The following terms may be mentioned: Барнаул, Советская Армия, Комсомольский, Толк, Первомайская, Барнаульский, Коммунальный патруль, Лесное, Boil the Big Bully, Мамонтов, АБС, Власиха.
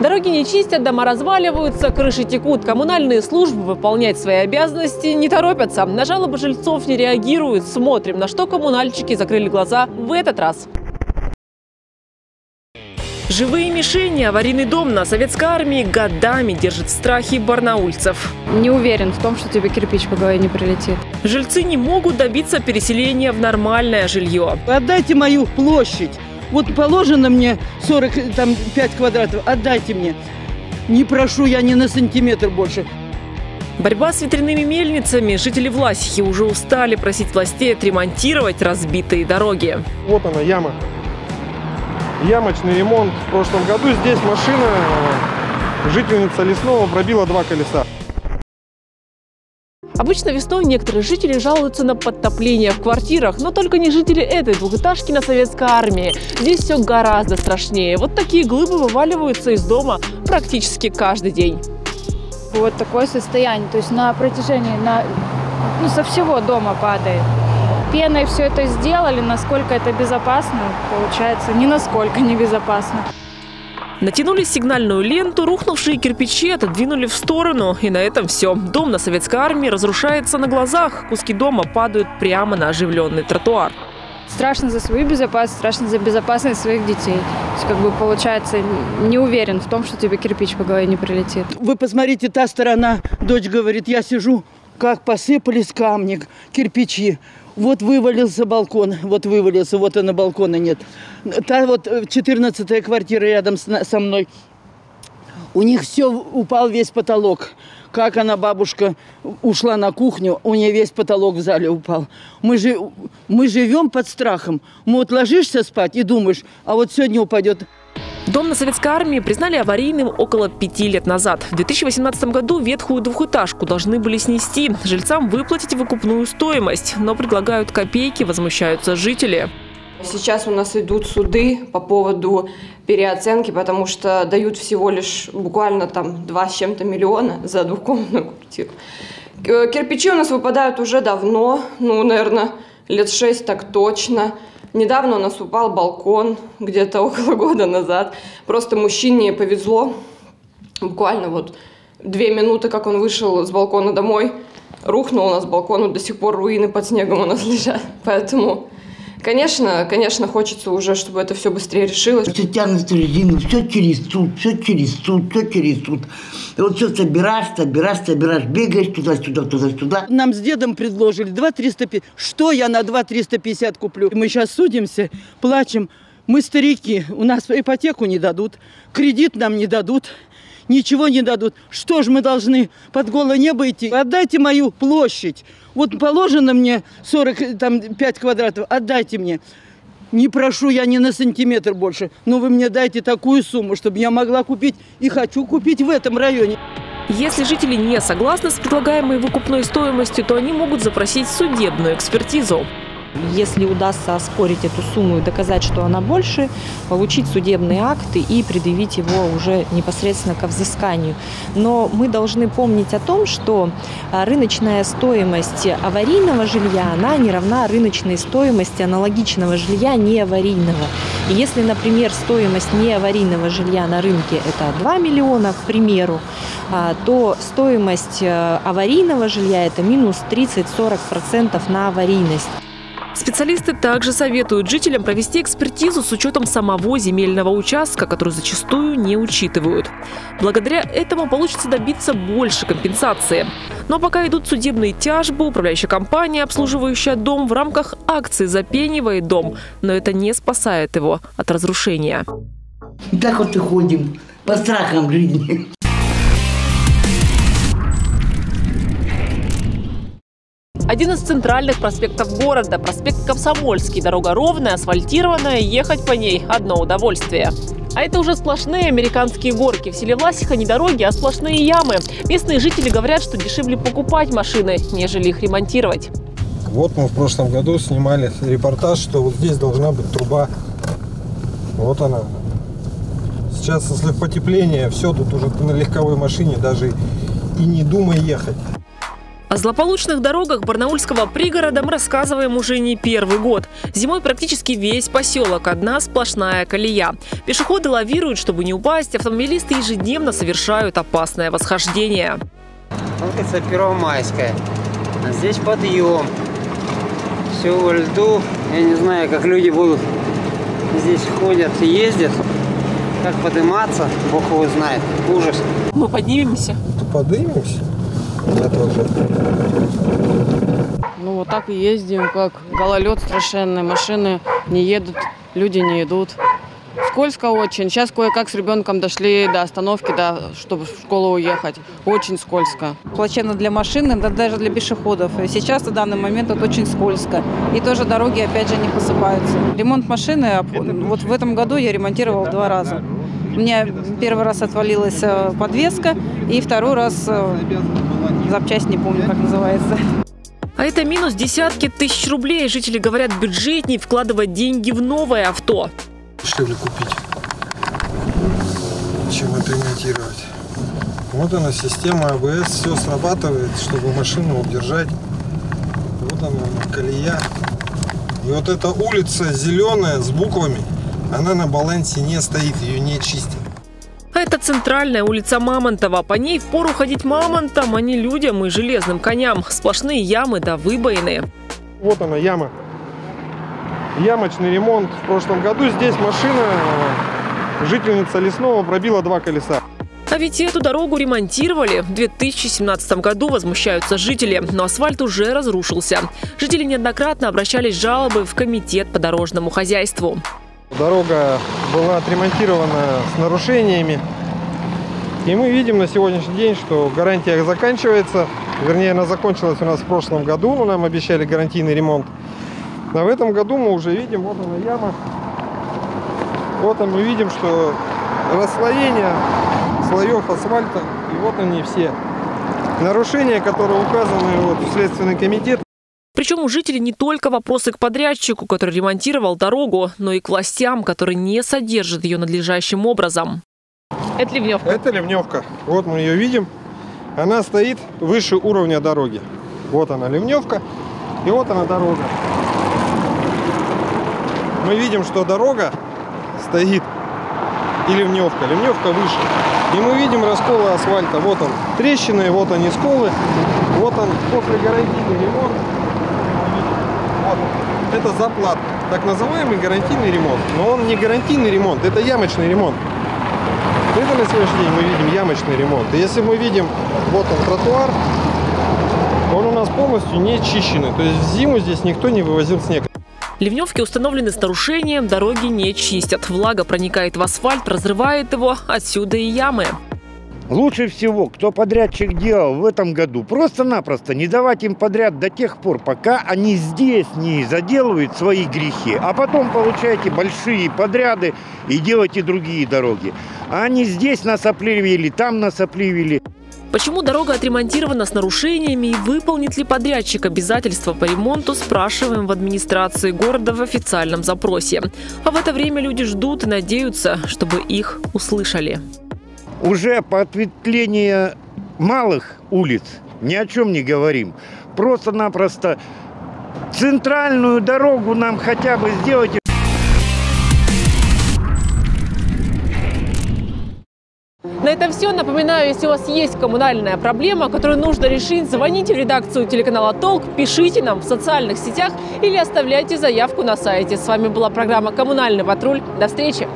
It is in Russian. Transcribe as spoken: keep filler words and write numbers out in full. Дороги не чистят, дома разваливаются, крыши текут. Коммунальные службы выполнять свои обязанности не торопятся. На жалобы жильцов не реагируют. Смотрим, на что коммунальщики закрыли глаза в этот раз. Живые мишени. Аварийный дом на Советской Армии годами держит в страхе барнаульцев. Не уверен в том, что тебе кирпич по голове не прилетит. Жильцы не могут добиться переселения в нормальное жилье. Отдайте мою площадь. Вот положено мне сорок пять квадратов, отдайте мне. Не прошу я ни на сантиметр больше. Борьба с ветряными мельницами. Жители Власихи уже устали просить властей отремонтировать разбитые дороги. Вот она, яма. Ямочный ремонт. В прошлом году здесь машина, жительница Лесного, пробила два колеса. Обычно весной некоторые жители жалуются на подтопление в квартирах, но только не жители этой двухэтажки на Советской Армии. Здесь все гораздо страшнее. Вот такие глыбы вываливаются из дома практически каждый день. Вот такое состояние, то есть на протяжении, на, ну, со всего дома падает. Пеной все это сделали, насколько это безопасно, получается, ни насколько не безопасно. Натянули сигнальную ленту, рухнувшие кирпичи отодвинули в сторону. И на этом все. Дом на Советской Армии разрушается на глазах. Куски дома падают прямо на оживленный тротуар. Страшно за свою безопасность, страшно за безопасность своих детей. То есть, как бы, получается, не уверен в том, что тебе кирпич по голове не прилетит. Вы посмотрите, та сторона, дочь говорит, я сижу, как посыпались камни, кирпичи. Вот вывалился балкон, вот вывалился, вот она, балкона нет. Та вот четырнадцатая квартира рядом со мной. У них все, упал весь потолок. Как она, бабушка, ушла на кухню, у нее весь потолок в зале упал. Мы, же, мы живем под страхом. Мы вот ложишься спать и думаешь, а вот сегодня упадет. Дом на Советской Армии признали аварийным около пяти лет назад. В две тысячи восемнадцатом году ветхую двухэтажку должны были снести. Жильцам выплатить выкупную стоимость. Но предлагают копейки, возмущаются жители. Сейчас у нас идут суды по поводу переоценки, потому что дают всего лишь буквально там два с чем-то миллиона за двухкомнатную квартиру. Кирпичи у нас выпадают уже давно, ну, наверное, лет шесть так точно. Недавно у нас упал балкон, где-то около года назад. Просто мужчине повезло. Буквально вот две минуты, как он вышел с балкона домой, рухнул у нас балкон, до сих пор руины под снегом у нас лежат. Поэтому, конечно, конечно, хочется уже, чтобы это все быстрее решилось. Все тянется резину, все через суд, все через суд, все через суд. И вот все собираешь, собираешь, собираешь, бегаешь туда-сюда, туда-сюда. Нам с дедом предложили два триста пятьдесят. Что я на два триста пятьдесят куплю? Мы сейчас судимся, плачем. Мы старики, у нас ипотеку не дадут, кредит нам не дадут, ничего не дадут. Что ж мы должны под голое небо идти? Отдайте мою площадь. Вот положено мне сорок пять квадратов, отдайте мне. Не прошу я ни на сантиметр больше, но вы мне дайте такую сумму, чтобы я могла купить и хочу купить в этом районе. Если жители не согласны с предлагаемой выкупной стоимостью, то они могут запросить судебную экспертизу. Если удастся оспорить эту сумму и доказать, что она больше, получить судебные акты и предъявить его уже непосредственно ко взысканию. Но мы должны помнить о том, что рыночная стоимость аварийного жилья, она не равна рыночной стоимости аналогичного жилья неаварийного. И если, например, стоимость неаварийного жилья на рынке это два миллиона, к примеру, то стоимость аварийного жилья это минус тридцать-сорок процентов на аварийность. Специалисты также советуют жителям провести экспертизу с учетом самого земельного участка, который зачастую не учитывают. Благодаря этому получится добиться больше компенсации. Но пока идут судебные тяжбы, управляющая компания, обслуживающая дом, в рамках акции запенивает дом. Но это не спасает его от разрушения. И так вот и ходим по страхам жизни. Один из центральных проспектов города – проспект Комсомольский. Дорога ровная, асфальтированная, ехать по ней – одно удовольствие. А это уже сплошные американские горки. В селе Власиха не дороги, а сплошные ямы. Местные жители говорят, что дешевле покупать машины, нежели их ремонтировать. Вот мы в прошлом году снимали репортаж, что вот здесь должна быть труба. Вот она. Сейчас, если потепление, все, тут уже на легковой машине даже и не думай ехать. О злополучных дорогах барнаульского пригорода мы рассказываем уже не первый год. Зимой практически весь поселок – одна сплошная колея. Пешеходы лавируют, чтобы не упасть, автомобилисты ежедневно совершают опасное восхождение. Улица Первомайская. А здесь подъем. Все во льду. Я не знаю, как люди будут здесь ходят и ездят. Как подниматься, бог его знает. Ужас. Мы поднимемся? Поднимемся. Ну вот так и ездим, как гололед страшенный, машины не едут, люди не идут. Скользко очень. Сейчас кое-как с ребенком дошли до остановки, до, чтобы в школу уехать. Очень скользко. Плачевно для машины, да даже для пешеходов. И сейчас на данный момент вот очень скользко. И тоже дороги опять же не посыпаются. Ремонт машины, вот в этом году я ремонтировала два раза. У меня первый раз отвалилась подвеска и второй раз... Запчасть, не помню, как называется. А это минус десятки тысяч рублей. Жители говорят, бюджетнее вкладывать деньги в новое авто. Дешевле купить, чем отремонтировать. Вот она, система АБС, все срабатывает, чтобы машину удержать. Вот она, колея. И вот эта улица зеленая с буквами, она на балансе не стоит, ее не чистят. Это центральная улица Мамонтова. По ней впору ходить мамонтам, а не людям и железным коням. Сплошные ямы да выбоины. Вот она яма. Ямочный ремонт. В прошлом году здесь машина, жительница Лесного, пробила два колеса. А ведь эту дорогу ремонтировали. В две тысячи семнадцатом году возмущаются жители, но асфальт уже разрушился. Жители неоднократно обращались с жалобой в комитет по дорожному хозяйству. Дорога была отремонтирована с нарушениями, и мы видим на сегодняшний день, что гарантия заканчивается, вернее она закончилась у нас в прошлом году, но нам обещали гарантийный ремонт, а в этом году мы уже видим, вот она яма, вот мы видим, что расслоение слоев асфальта, и вот они все нарушения, которые указаны вот в Следственный комитет. Причем у жителей не только вопросы к подрядчику, который ремонтировал дорогу, но и к властям, которые не содержат ее надлежащим образом. Это ливневка. Это ливневка. Вот мы ее видим. Она стоит выше уровня дороги. Вот она ливневка и вот она дорога. Мы видим, что дорога стоит и ливневка. Ливневка выше. И мы видим расколы асфальта. Вот он трещины, вот они сколы. Вот он после гарантийного ремонта. Это заплат, так называемый гарантийный ремонт. Но он не гарантийный ремонт, это ямочный ремонт. Это на сегодняшний день мы видим ямочный ремонт. И если мы видим, вот он тротуар, он у нас полностью не чищенный. То есть в зиму здесь никто не вывозил снег. Ливневки установлены с нарушением, дороги не чистят. Влага проникает в асфальт, разрывает его, отсюда и ямы. Лучше всего, кто подрядчик делал в этом году, просто-напросто не давать им подряд до тех пор, пока они здесь не заделывают свои грехи. А потом получаете большие подряды и делаете другие дороги. А они здесь насопливили, там насопливили. Почему дорога отремонтирована с нарушениями и выполнит ли подрядчик обязательства по ремонту, спрашиваем в администрации города в официальном запросе. А в это время люди ждут и надеются, чтобы их услышали. Уже по ответвлению малых улиц ни о чем не говорим. Просто-напросто центральную дорогу нам хотя бы сделайте. На этом все. Напоминаю, если у вас есть коммунальная проблема, которую нужно решить, звоните в редакцию телеканала «Толк», пишите нам в социальных сетях или оставляйте заявку на сайте. С вами была программа «Коммунальный патруль». До встречи!